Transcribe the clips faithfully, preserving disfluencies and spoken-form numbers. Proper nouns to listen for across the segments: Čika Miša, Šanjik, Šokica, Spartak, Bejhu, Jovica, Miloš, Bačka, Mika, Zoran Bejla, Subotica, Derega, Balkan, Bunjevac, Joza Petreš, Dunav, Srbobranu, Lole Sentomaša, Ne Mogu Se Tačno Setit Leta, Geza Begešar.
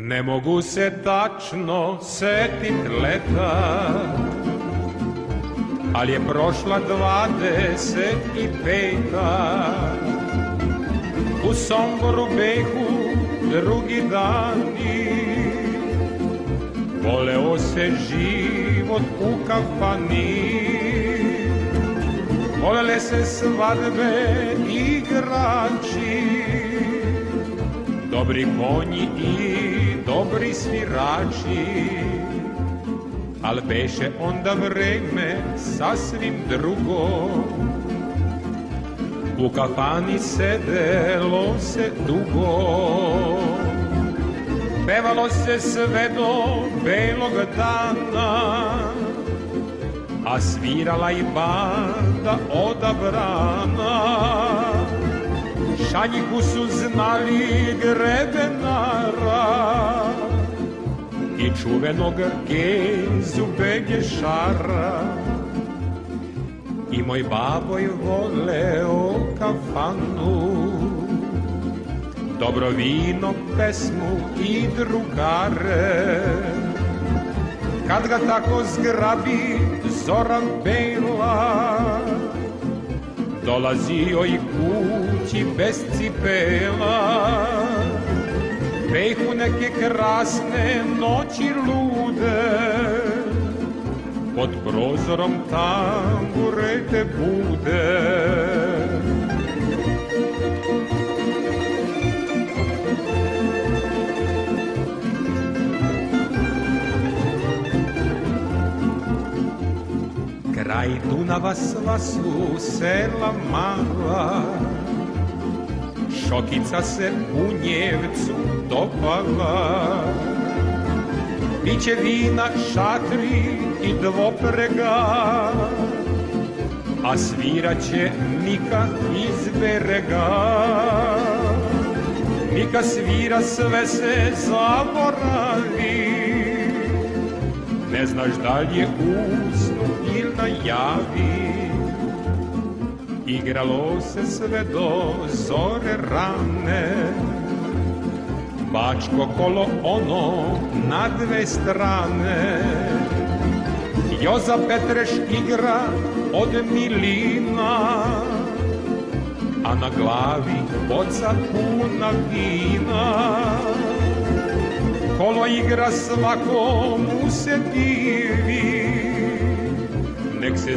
Ne mogu se tačno setit leta, ali je prošla dvadeset i peta. U Songoru, Bejhu, drugi dani, voleo se život u kafani. Volele se svadbe i igrači, dobri konji i dobri svirači, al beše onda vreme sasvim drugo. U kafani sedelo se dugo, pevalo se sve do belog dana, a svirala i banda odabrana. Šanjiku su znali grebenara i čuvenog Gezu Begešara. I moj baboj voleo kafanu, dobro vino, pesmu i drugare. Kad ga tako zgrabi Zoran Bejla, dolazio i kući bez cipela. Bejhu neke krasne noći lude, pod prozorom tamburete bude. Kraj Dunava sva su sela mala, Šokica se Bunjevcu dopala. Biće vina, šatri i dvoprega, a sviraće Mika iz Derega. Mika svira, sve se zaboravi, ne znaš da li je usnu ili najavi. Igralo se sve do zore rane, Bačko kolo ono na dve strane. Joza Petreš igra od milina, a na glavi boca puna vina. Kolo igra, svako mu se divi, nek se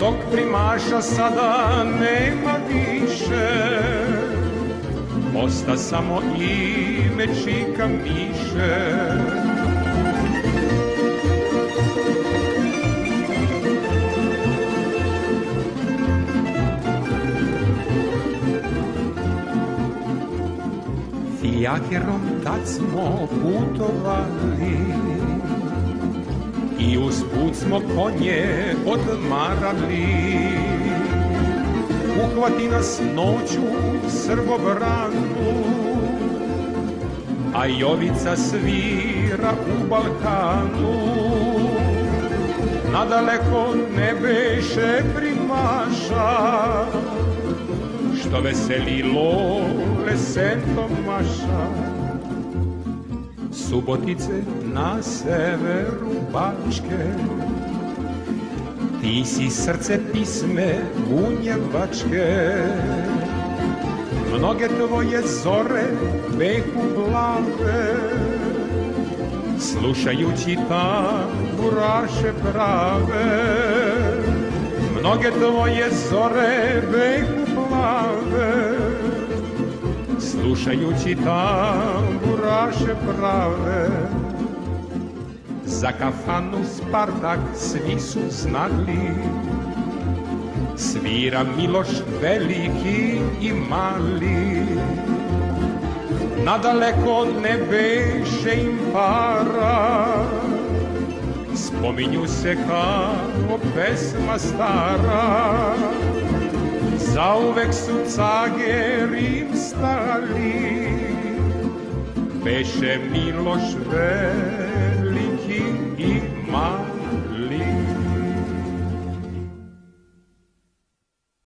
Tog primaša sada nema više, osta samo ime Čika Miše. Fijakerom tad smo putovali i usput smo konje odmarali. Uhvati nas noću Srbobranu, a Jovica svira u Balkanu. Nadaleko ne beše primaša, što veseli Lole Sentomaša. Subotice na severu Bačke, ti si srce pisme bunjevačke. Mnoge tvoje zore Bejhu plave, slušajući tamburaše prave. Mnoge tvoje zore Bejhu plave, slušajući tamburaše prave. Za kafanu Spartak svi su znali, svira Miloš veliki i mali. Nadaleko ne beše im para, s spominju se kao pesma stara, zauvek su cage rimstali, beše Miloš veliki i mali.